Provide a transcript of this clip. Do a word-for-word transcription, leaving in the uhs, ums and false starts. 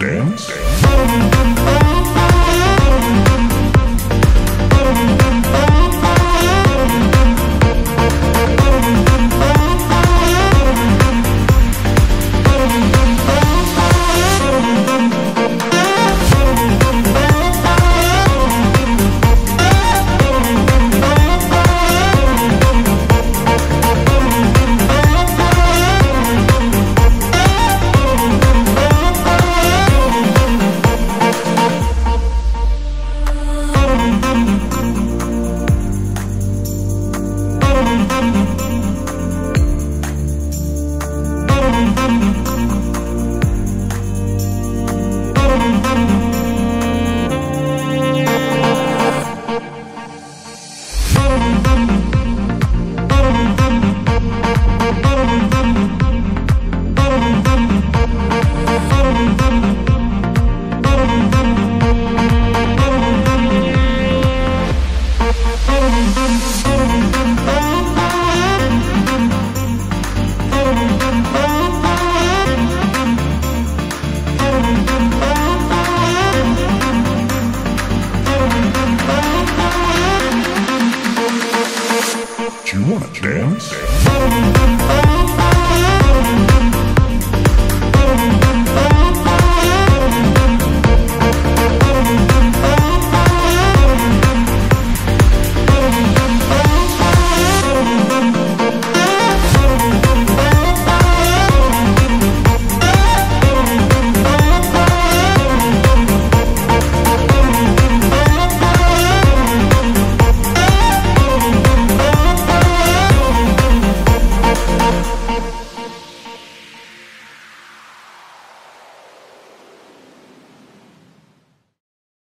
Dance.